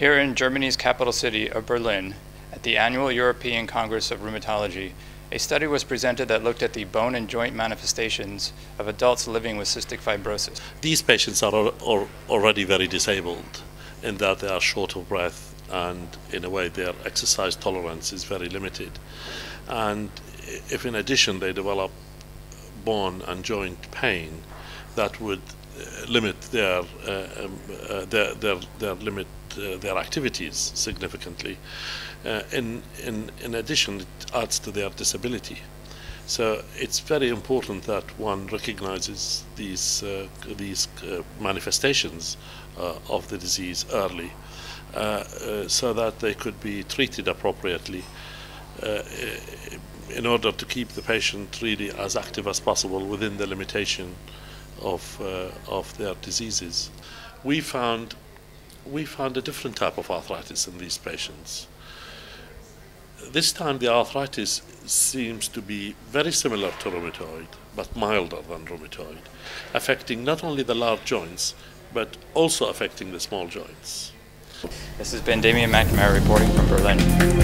Here in Germany's capital city of Berlin, at the annual European Congress of Rheumatology, a study was presented that looked at the bone and joint manifestations of adults living with cystic fibrosis. These patients are already very disabled in that they are short of breath, and in a way their exercise tolerance is very limited. And if in addition they develop bone and joint pain, that would limit their activities significantly. In addition, it adds to their disability. So it's very important that one recognizes these manifestations of the disease early, so that they could be treated appropriately, in order to keep the patient really as active as possible within the limitation of their diseases. We found a different type of arthritis in these patients. This time the arthritis seems to be very similar to rheumatoid, but milder than rheumatoid, affecting not only the large joints, but also affecting the small joints. This has been Damian McNamara reporting from Berlin.